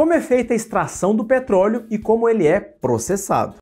como é feita a extração do petróleo e como ele é processado.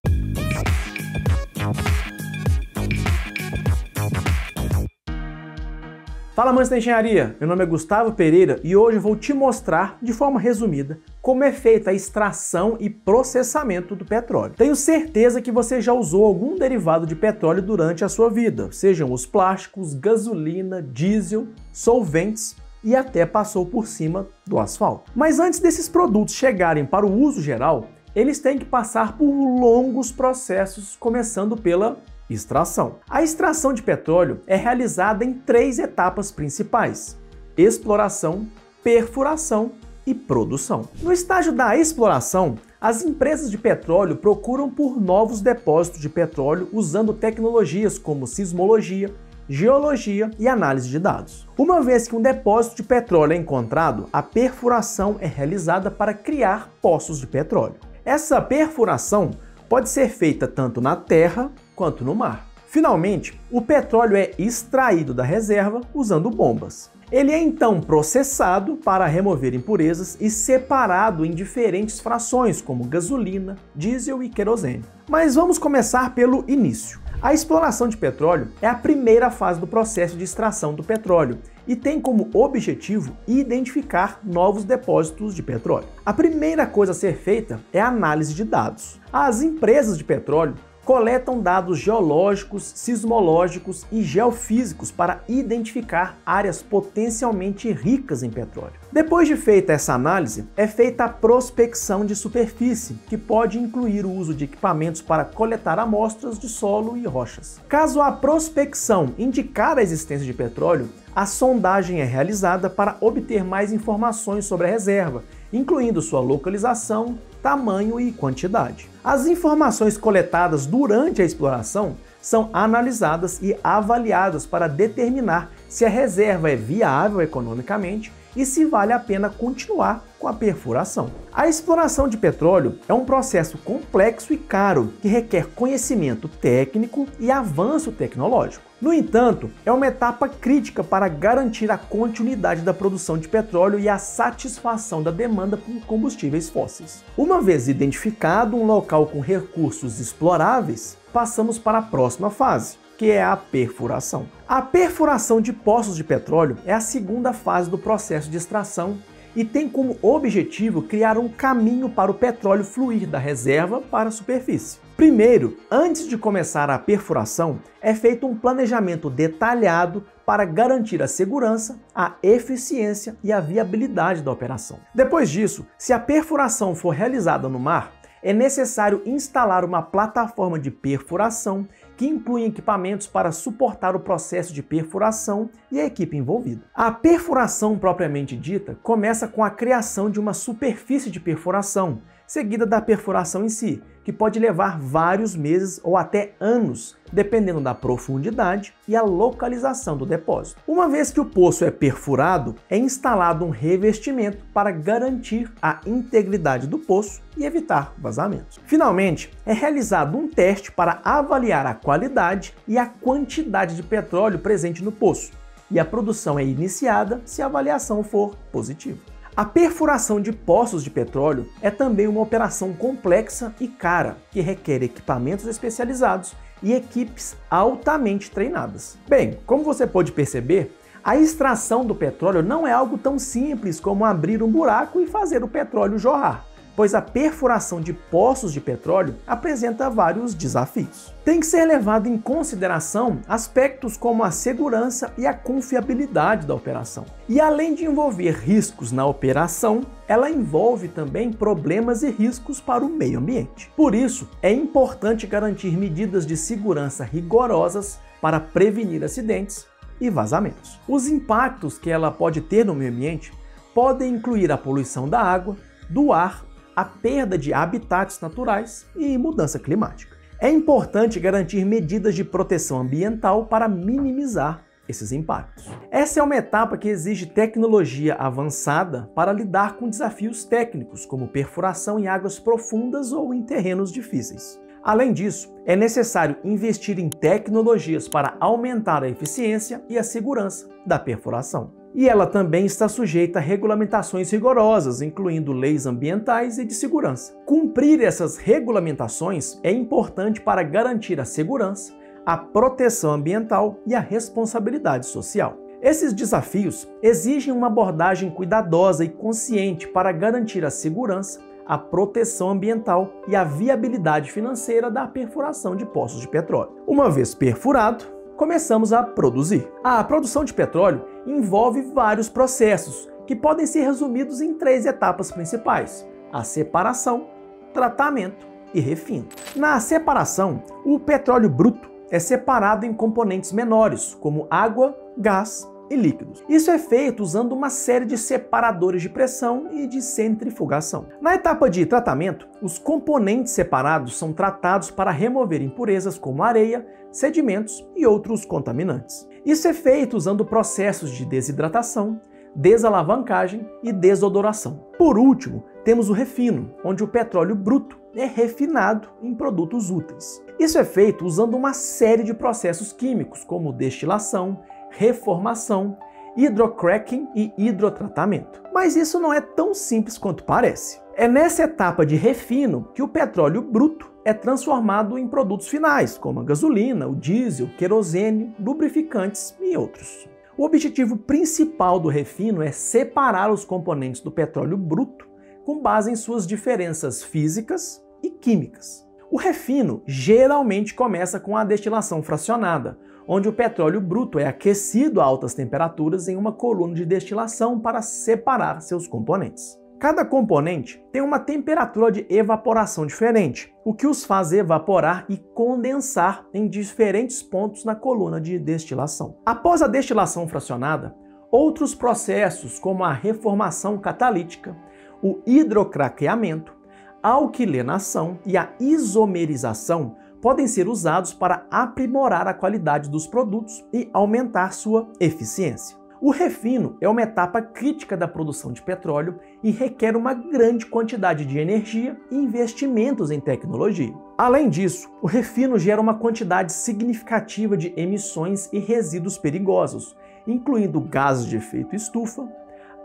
Fala, Manos da Engenharia! Meu nome é Gustavo Pereira e hoje eu vou te mostrar, de forma resumida, como é feita a extração e processamento do petróleo. Tenho certeza que você já usou algum derivado de petróleo durante a sua vida, sejam os plásticos, gasolina, diesel, solventes e até passou por cima do asfalto. Mas antes desses produtos chegarem para o uso geral, eles têm que passar por longos processos, começando pela extração. A extração de petróleo é realizada em três etapas principais: exploração, perfuração e produção. No estágio da exploração, as empresas de petróleo procuram por novos depósitos de petróleo usando tecnologias como sismologia, geologia e análise de dados. Uma vez que um depósito de petróleo é encontrado, a perfuração é realizada para criar poços de petróleo. Essa perfuração pode ser feita tanto na terra quanto no mar. Finalmente, o petróleo é extraído da reserva usando bombas. Ele é então processado para remover impurezas e separado em diferentes frações, como gasolina, diesel e querosene. Mas vamos começar pelo início. A exploração de petróleo é a primeira fase do processo de extração do petróleo e tem como objetivo identificar novos depósitos de petróleo. A primeira coisa a ser feita é a análise de dados. As empresas de petróleo coletam dados geológicos, sismológicos e geofísicos para identificar áreas potencialmente ricas em petróleo. Depois de feita essa análise, é feita a prospecção de superfície, que pode incluir o uso de equipamentos para coletar amostras de solo e rochas. Caso a prospecção indicar a existência de petróleo, a sondagem é realizada para obter mais informações sobre a reserva, incluindo sua localização, tamanho e quantidade. As informações coletadas durante a exploração são analisadas e avaliadas para determinar se a reserva é viável economicamente e se vale a pena continuar com a perfuração. A exploração de petróleo é um processo complexo e caro que requer conhecimento técnico e avanço tecnológico. No entanto, é uma etapa crítica para garantir a continuidade da produção de petróleo e a satisfação da demanda por combustíveis fósseis. Uma vez identificado um local com recursos exploráveis, passamos para a próxima fase, que é a perfuração. A perfuração de poços de petróleo é a segunda fase do processo de extração e tem como objetivo criar um caminho para o petróleo fluir da reserva para a superfície. Primeiro, antes de começar a perfuração, é feito um planejamento detalhado para garantir a segurança, a eficiência e a viabilidade da operação. Depois disso, se a perfuração for realizada no mar, é necessário instalar uma plataforma de perfuração que inclui equipamentos para suportar o processo de perfuração e a equipe envolvida. A perfuração propriamente dita começa com a criação de uma superfície de perfuração, seguida da perfuração em si, que pode levar vários meses ou até anos, dependendo da profundidade e a localização do depósito. Uma vez que o poço é perfurado, é instalado um revestimento para garantir a integridade do poço e evitar vazamentos. Finalmente, é realizado um teste para avaliar a qualidade e a quantidade de petróleo presente no poço, e a produção é iniciada se a avaliação for positiva. A perfuração de poços de petróleo é também uma operação complexa e cara, que requer equipamentos especializados e equipes altamente treinadas. Bem, como você pode perceber, a extração do petróleo não é algo tão simples como abrir um buraco e fazer o petróleo jorrar, pois a perfuração de poços de petróleo apresenta vários desafios. Tem que ser levado em consideração aspectos como a segurança e a confiabilidade da operação. E além de envolver riscos na operação, ela envolve também problemas e riscos para o meio ambiente. Por isso, é importante garantir medidas de segurança rigorosas para prevenir acidentes e vazamentos. Os impactos que ela pode ter no meio ambiente podem incluir a poluição da água, do ar, a perda de habitats naturais e mudança climática. É importante garantir medidas de proteção ambiental para minimizar esses impactos. Essa é uma etapa que exige tecnologia avançada para lidar com desafios técnicos, como perfuração em águas profundas ou em terrenos difíceis. Além disso, é necessário investir em tecnologias para aumentar a eficiência e a segurança da perfuração. E ela também está sujeita a regulamentações rigorosas, incluindo leis ambientais e de segurança. Cumprir essas regulamentações é importante para garantir a segurança, a proteção ambiental e a responsabilidade social. Esses desafios exigem uma abordagem cuidadosa e consciente para garantir a segurança, a proteção ambiental e a viabilidade financeira da perfuração de poços de petróleo. Uma vez perfurado, começamos a produzir. A produção de petróleo envolve vários processos, que podem ser resumidos em três etapas principais: a separação, tratamento e refino. Na separação, o petróleo bruto é separado em componentes menores, como água, gás e líquidos. Isso é feito usando uma série de separadores de pressão e de centrifugação. Na etapa de tratamento, os componentes separados são tratados para remover impurezas como areia, sedimentos e outros contaminantes. Isso é feito usando processos de desidratação, desalavancagem e desodoração. Por último, temos o refino, onde o petróleo bruto é refinado em produtos úteis. Isso é feito usando uma série de processos químicos, como destilação, reformação, hidrocraqueamento e hidrotratamento. Mas isso não é tão simples quanto parece. É nessa etapa de refino que o petróleo bruto é transformado em produtos finais, como a gasolina, o diesel, querosene, lubrificantes e outros. O objetivo principal do refino é separar os componentes do petróleo bruto com base em suas diferenças físicas e químicas. O refino geralmente começa com a destilação fracionada, onde o petróleo bruto é aquecido a altas temperaturas em uma coluna de destilação para separar seus componentes. Cada componente tem uma temperatura de evaporação diferente, o que os faz evaporar e condensar em diferentes pontos na coluna de destilação. Após a destilação fracionada, outros processos como a reformação catalítica, o hidrocraqueamento, a alquilenação e a isomerização podem ser usados para aprimorar a qualidade dos produtos e aumentar sua eficiência. O refino é uma etapa crítica da produção de petróleo e requer uma grande quantidade de energia e investimentos em tecnologia. Além disso, o refino gera uma quantidade significativa de emissões e resíduos perigosos, incluindo gases de efeito estufa,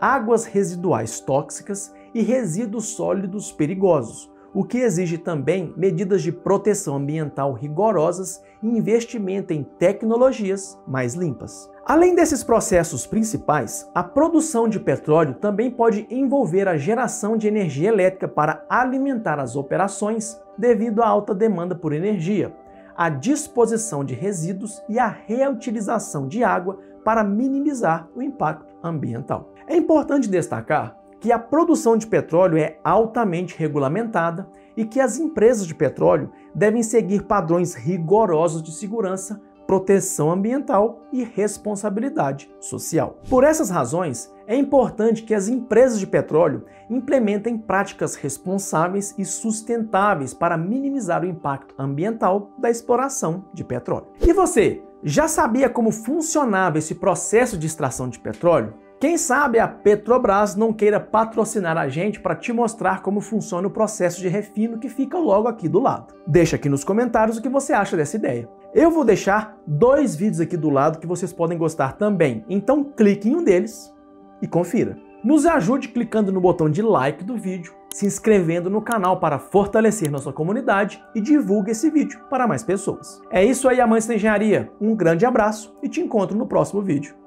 águas residuais tóxicas e resíduos sólidos perigosos, o que exige também medidas de proteção ambiental rigorosas e investimento em tecnologias mais limpas. Além desses processos principais, a produção de petróleo também pode envolver a geração de energia elétrica para alimentar as operações devido à alta demanda por energia, a disposição de resíduos e a reutilização de água para minimizar o impacto ambiental. É importante destacar que a produção de petróleo é altamente regulamentada e que as empresas de petróleo devem seguir padrões rigorosos de segurança, proteção ambiental e responsabilidade social. Por essas razões, é importante que as empresas de petróleo implementem práticas responsáveis e sustentáveis para minimizar o impacto ambiental da exploração de petróleo. E você, já sabia como funcionava esse processo de extração de petróleo? Quem sabe a Petrobras não queira patrocinar a gente para te mostrar como funciona o processo de refino que fica logo aqui do lado. Deixa aqui nos comentários o que você acha dessa ideia. Eu vou deixar dois vídeos aqui do lado que vocês podem gostar também, então clique em um deles e confira. Nos ajude clicando no botão de like do vídeo, se inscrevendo no canal para fortalecer nossa comunidade e divulgue esse vídeo para mais pessoas. É isso aí, amantes da engenharia. Um grande abraço e te encontro no próximo vídeo.